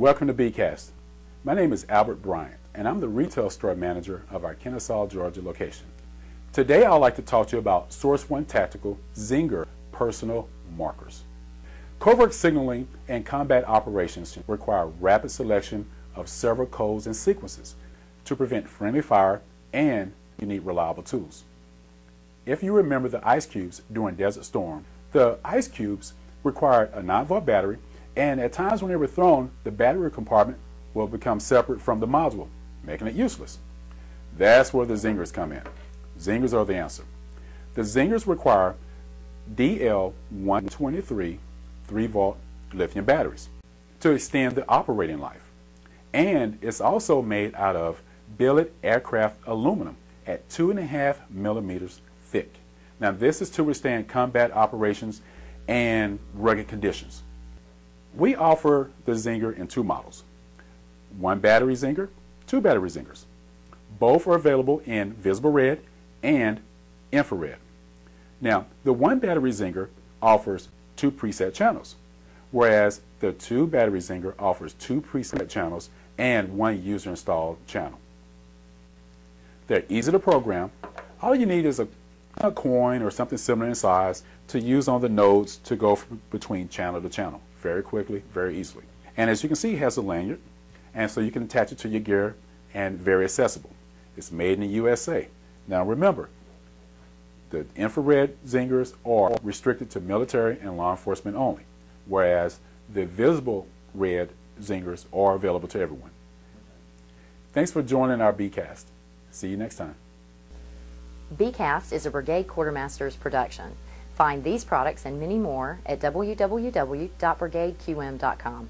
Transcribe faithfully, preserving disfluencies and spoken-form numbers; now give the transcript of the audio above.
Welcome to B CAST. My name is Albert Bryant, and I'm the retail store manager of our Kennesaw, Georgia location. Today I'd like to talk to you about Source one Tactical Zynger personal markers. Covert signaling and combat operations require rapid selection of several codes and sequences to prevent friendly fire, and you need reliable tools. If you remember the ice cubes during Desert Storm, the ice cubes required a nine volt battery, and at times when they were thrown, the battery compartment will become separate from the module, making it useless. That's where the Zingers come in. Zingers are the answer. The Zingers require D L one twenty-three three volt lithium batteries to extend the operating life. And it's also made out of billet aircraft aluminum at two and a half millimeters thick. Now this is to withstand combat operations and rugged conditions. We offer the Zynger in two models, one battery Zynger, two battery Zyngers. Both are available in visible red and infrared. Now, the one battery Zynger offers two preset channels, whereas the two battery Zynger offers two preset channels and one user installed channel. They're easy to program. All you need is a, a coin or something similar in size to use on the nodes to go from between channel to channel very quickly, very easily. And as you can see, it has a lanyard, and so you can attach it to your gear, and very accessible. It's made in the U S A. Now remember, the infrared Zingers are restricted to military and law enforcement only, whereas the visible red Zingers are available to everyone. Thanks for joining our B CAST. See you next time. B CAST is a Brigade Quartermaster's production. Find these products and many more at w w w dot brigade q m dot com.